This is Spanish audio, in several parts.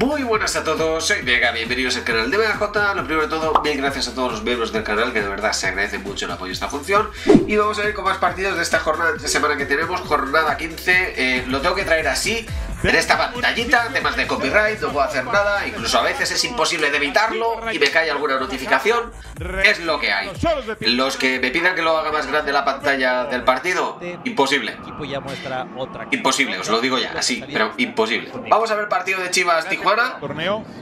Muy buenas a todos, soy Mega, bienvenidos al canal de Mega Jotta. Lo primero de todo, bien gracias a todos los miembros del canal, que de verdad se agradece mucho el apoyo a esta función. Y vamos a ver con más partidos de esta jornada, esta semana que tenemos, jornada 15, lo tengo que traer así, en esta pantallita, temas de copyright, no puedo hacer nada, incluso a veces es imposible de evitarlo y me cae alguna notificación, es lo que hay. Los que me pidan que lo haga más grande la pantalla del partido, imposible. Imposible, os lo digo ya, así, pero imposible. Vamos a ver el partido de Chivas Tijuana,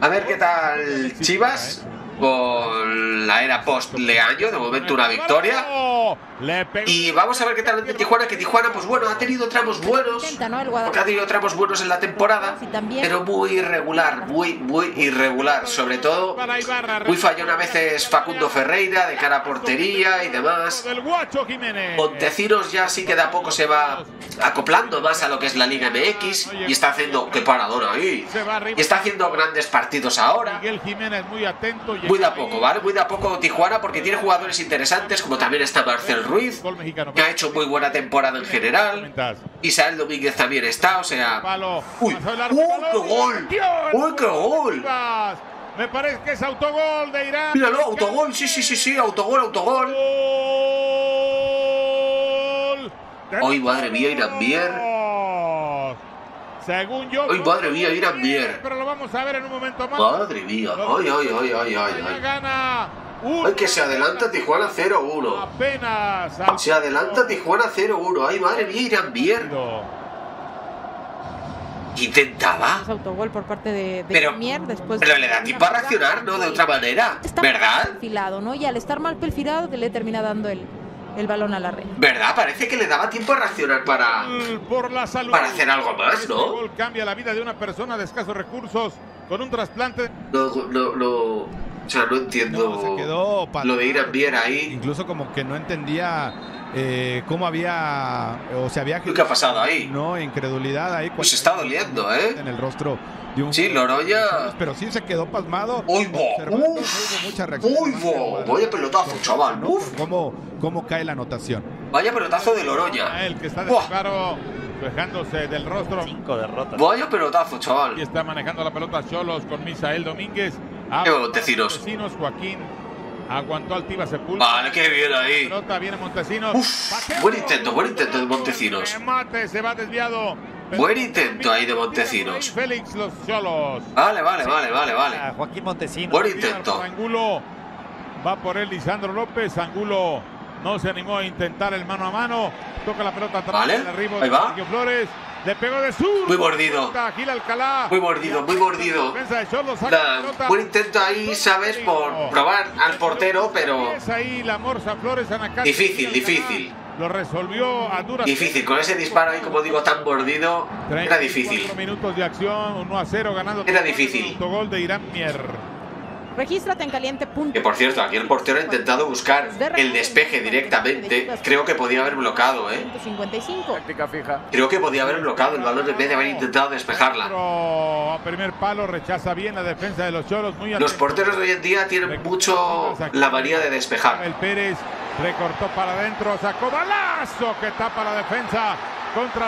a ver qué tal Chivas con la era post-Leaño, de momento una victoria. Y vamos a ver qué tal en Tijuana, que Tijuana, pues bueno, ha tenido tramos buenos, porque ha tenido tramos buenos en la temporada, pero muy irregular, muy irregular. Sobre todo, muy fallón a veces Facundo Ferreira de cara a portería y demás. Montecinos ya sí que de a poco se va acoplando más a lo que es la Liga MX y está haciendo, qué paradona ahí, y está haciendo grandes partidos ahora. Miguel Jiménez muy atento. Muy de a poco, ¿vale? Muy de a poco Tijuana, porque tiene jugadores interesantes, como también está Marcel Ruiz, que ha hecho muy buena temporada en general. Isael Domínguez también está, o sea... ¡Uy! ¡Qué gol! ¡Uy, qué gol! Me parece que es autogol de Irán. Míralo, autogol, sí, autogol. ¡Ay, madre mía, Irán Mier! Según yo, ¡ay, madre mía, Irán Mier! Pero lo vamos a ver en un momento más. ¡Madre mía! ¡Ay, que se adelanta Tijuana 0-1! Apenas. Se adelanta Tijuana 0-1. ¡Ay, madre mía, Irán Mier! Intentaba autogol por parte de Mier, después pero le da tiempo a reaccionar, ¿no? De otra manera, ¿verdad? Perfilado, ¿no? Y al estar mal perfilado le termina dando el balón a la red. ¿Verdad? Parece que le daba tiempo a reaccionar para hacer algo más, ¿no? Este gol cambia la vida de una persona de escasos recursos con un trasplante. O sea, no entiendo. Se quedó lo de Irán Mier ahí. Incluso como que no entendía cómo había o se había... ¿Qué ha pasado ahí? No, incredulidad ahí. Pues se está doliendo, ¿eh? En el rostro de un... Sí, Loroya. Pero sí se quedó pasmado. ¡Uy, bo! ¡Uy, bo! Vaya pelotazo, chaval. ¡Uf! ¿Cómo cae la anotación? Vaya pelotazo de Loroya. El que está de descaro, dejándose del rostro. 5 derrotas. Vaya pelotazo, chaval. Y está manejando la pelota Xolos con Misael Domínguez. Montecinos. Joaquín aguantó altiva sepulta. Vale, qué bien ahí. Pelota viene Montecinos. Uf, buen intento de Montecinos. Remate, se va desviado. Buen intento ahí de Montecinos. Félix los Xolos. Vale. Joaquín Montecinos. Buen intento. Angulo va por él Lisandro López. Angulo no se animó a intentar el mano a mano. Toca la pelota atrás. Vale. Ahí va. Diego Flores. Le pegó de sur. Muy mordido. Muy mordido. Buen intento ahí, ¿sabes? Por probar al portero, pero... Difícil. Lo resolvió a duras. Difícil, con ese disparo ahí, como digo, tan mordido. Era difícil. Minutos de acción, 1-0 ganando. Era difícil. Gol de Irán Mier. Regístrate en caliente. Que por cierto, aquí el portero ha intentado buscar el despeje directamente. Creo que podía haber bloqueado, ¿eh? Creo que podía haber bloqueado el balón en vez de haber intentado despejarla. Primer palo, rechaza bien la defensa de los Xolos. Los porteros de hoy en día tienen mucho la manía de despejar. El Pérez recortó para adentro, sacó balazo que tapa la defensa.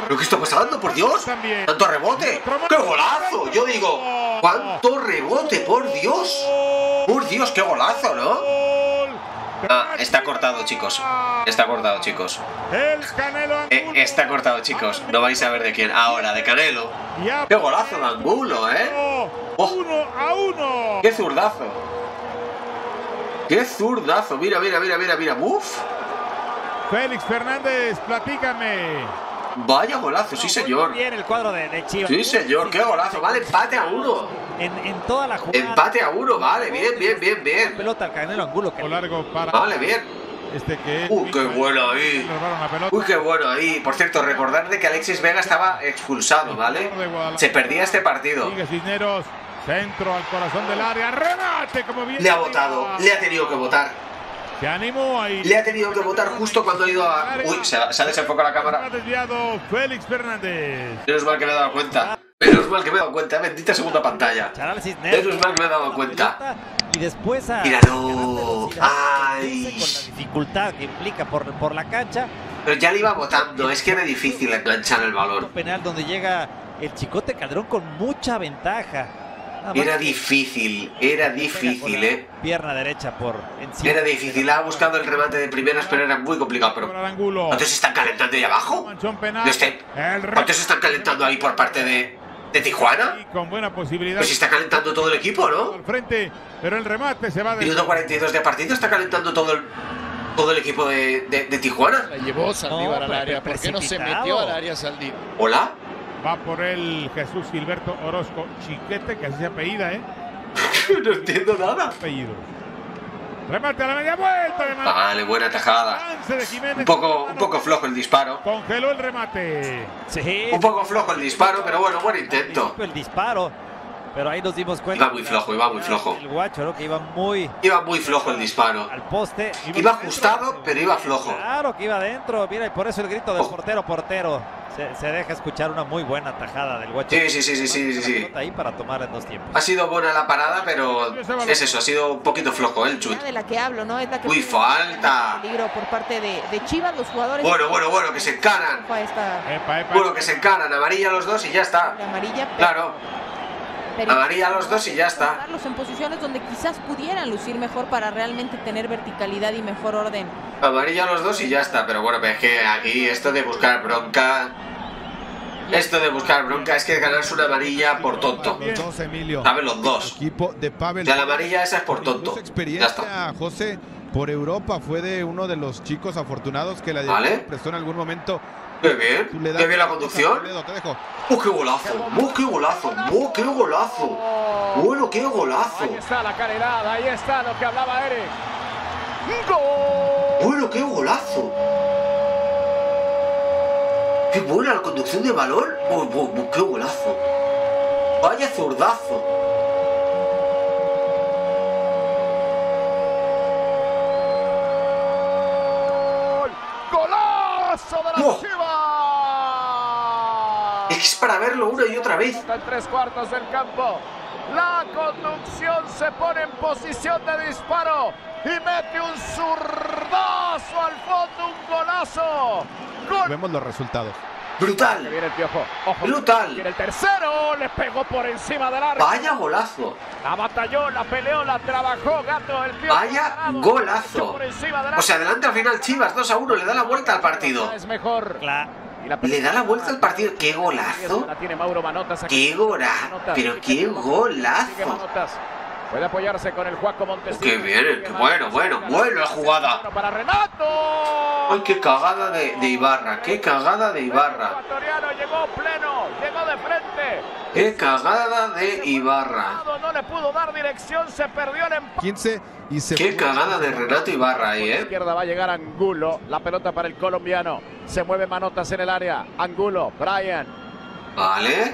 ¿Pero qué está pasando, por Dios? ¡Tanto rebote! ¡Qué golazo! Yo digo, ¡cuánto rebote, por Dios! ¡Por Dios, qué golazo!, ¿no? Ah, está cortado, chicos. Está cortado, chicos. No vais a ver de quién. Ahora, de Canelo. ¡Qué golazo de Angulo, eh! ¡Oh! ¡Qué zurdazo! ¡Qué zurdazo! Mira. ¡Uf! Félix Fernández, platícame. Vaya golazo, sí señor. Bien el cuadro de Chivas. Sí señor, qué golazo, vale, empate a 1. En toda la jugada. Empate a 1, vale, bien. Pelota al Canelo Angulo. Vale, bien. Uy, qué bueno ahí. Por cierto, recordad que Alexis Vega estaba expulsado, ¿vale? Se perdía este partido. Centro al corazón del área, remate como bien. Le ha votado, le ha tenido que votar. Le ha tenido que votar justo cuando ha ido a... Uy, se ha desenfocado la cámara. Félix Fernández. Menos mal que me he dado cuenta. Bendita segunda pantalla. Menos mal que me he dado cuenta. Y después a... Míralo. Ay. Con la dificultad que implica por la cancha. Pero ya le iba votando. Es que era difícil enganchar el balón. Penal donde llega el Chicote Calderón con mucha ventaja. Era difícil, pierna derecha por encima. Era difícil, estaba buscando el remate de primeras, pero era muy complicado. Pero ¿cuántos están calentando ahí abajo? ¿Cuántos están calentando ahí por parte de Tijuana? Con buena posibilidad. Pues está calentando todo el equipo, ¿no? Al frente, pero el remate se va de... Minuto 42 de partido, está calentando todo el equipo de Tijuana. La llevó Saldívar al área. ¿Por qué no se metió al área Saldívar? Hola. Va por el Jesús Gilberto Orozco Chiquete, que así se apellida, ¿eh? No entiendo nada. Apellido. Remate a la media vuelta. Vale, buena tajada. Un poco flojo el disparo. Congeló el remate. Sí. Un poco flojo el disparo, pero bueno, buen intento. El disparo, pero ahí nos dimos cuenta. Iba muy flojo. El guacho, ¿no? Que iba muy... Iba muy flojo el disparo. Al poste. Iba ajustado, pero iba flojo. Claro que iba adentro. Mira, y por eso el grito del portero. Se deja escuchar una muy buena tajada del guacho. Sí. Ahí para tomar en dos tiempos. Ha sido buena la parada, pero es eso, ha sido un poquito flojo el chute. De la que hablo, ¿no? Es la que... Uy, falta. Peligro por parte de Chivas, los jugadores. Bueno, que se encaran. Bueno, que se encaran. Amarilla los dos y ya está. Amarilla. Claro. Amarilla los dos y ya está. En posiciones donde quizás pudieran lucir mejor para realmente tener verticalidad y mejor orden. Amarilla los dos y ya está, pero bueno, es que aquí esto de buscar bronca... Esto de buscar bronca es que ganarse una amarilla por tonto. Saben los dos. De la amarilla esa es por tonto. Ya está. José, por Europa, fue de uno de los chicos afortunados que la prestó en algún momento. Qué bien la conducción. ¡Qué golazo! Bueno, qué golazo. Ahí está la carelada, ahí está lo que hablaba Eric. ¡Gol! Bueno, qué golazo. Qué buena la conducción de balón. Qué golazo. Vaya zurdazo. ¡Golazo de la Chivas! Es para verlo una y otra vez. En tres cuartos del campo. La conducción se pone en posición de disparo y mete un zurdazo al fondo, un golazo. ¡Gol! Vemos los resultados. ¡Brutal! Viene el piojo. Ojo. ¡Brutal! Viene el tercero, le pegó por encima del arco. ¡Vaya golazo! La batalló, la peleó, la trabajó, gato, el piojo. ¡Vaya golazo! O sea, adelanta al final Chivas 2-1, le da la vuelta al partido. Es mejor. Le da la vuelta al partido. ¡Qué golazo! La tiene Mauro Manotas aquí. ¡Qué golazo! ¡Pero qué golazo! Puede apoyarse con el Joaquín Montecino. ¡Qué bien! ¡Bueno! ¡Buena jugada! ¡Para Renato! ¡Ay, qué cagada de Ibarra! ¡Qué cagada de Ibarra! Llegó pleno, llegó de frente. ¡Qué cagada de Ibarra! No le pudo dar dirección, se perdió el empate. 15 y se... ¡Qué cagada de Renato Ibarra ahí, eh! Izquierda va a llegar Angulo, la pelota para el colombiano. Se mueve Manotas en el área. Angulo, Brian. Vale,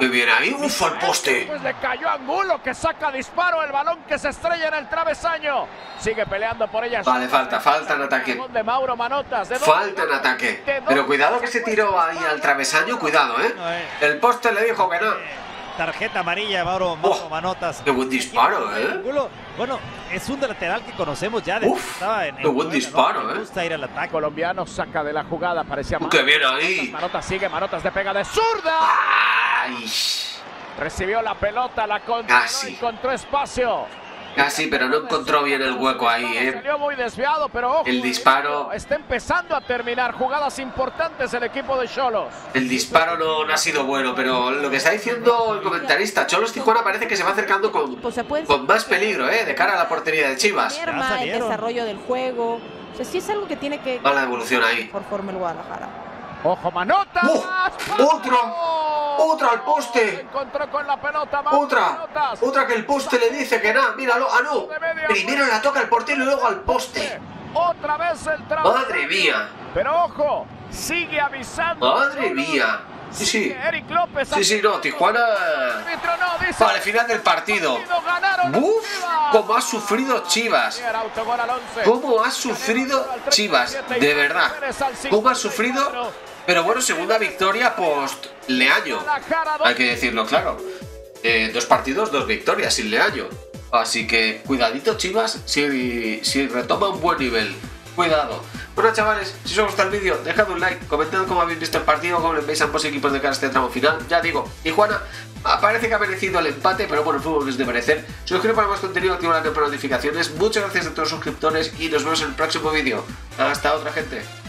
que viene ahí, un falposte. Pues le cayó Angulo, que saca disparo, el balón que se estrella en el travesaño. Sigue peleando por ella. Vale, falta en ataque. De Mauro Manotas, falta en ataque. Pero cuidado que se tiró ahí al travesaño, cuidado, ¿eh? El poste le dijo que no. Tarjeta amarilla, Mauro Manotas. ¡Qué buen disparo, eh! Bueno, es un lateral que conocemos ya. ¡Qué buen disparo, eh! Gusta ir al ataque. Colombiano saca de la jugada, parecía más. ¡Qué bien ahí! Manotas sigue, Manotas le pega de zurda. ¡Ay! Recibió la pelota, la encontró espacio. Casi, pero no encontró bien el hueco ahí, eh. Salió muy desviado, pero ojo, el disparo está empezando a terminar jugadas importantes el equipo de Xolos. El disparo no ha sido bueno, pero lo que está diciendo el comentarista, Xolos Tijuana parece que se va acercando con más peligro, de cara a la portería de Chivas. El desarrollo del juego, o sea, sí es algo que tiene que... Mala devolución ahí. Por forma el Guadalajara. Ojo, Manotas. Otra al poste. Encontró con la pelota, otra que el poste le dice que nada. Míralo. Ah, no. Primero la toca el portero y luego al poste. Otra vez el trabajo. Madre mía. Pero ojo, sigue avisando. Madre mía. Sí. Eric López. Sí, no. Tijuana. Vale, final del partido. Cómo ha sufrido Chivas. Cómo ha sufrido Chivas. De verdad. Cómo ha sufrido. Pero bueno, segunda victoria post Leaño, hay que decirlo claro. 2 partidos, 2 victorias sin Leaño. Así que cuidadito Chivas si retoma un buen nivel. Cuidado. Bueno, chavales, si os gusta el vídeo, dejad un like, comentad cómo habéis visto el partido, cómo les veis a ambos equipos de cara a este tramo final. Ya digo, Tijuana parece que ha merecido el empate, pero bueno, el fútbol es de merecer. Suscríbete para más contenido, activa la campana de notificaciones. Muchas gracias a todos los suscriptores y nos vemos en el próximo vídeo. Hasta otra, gente.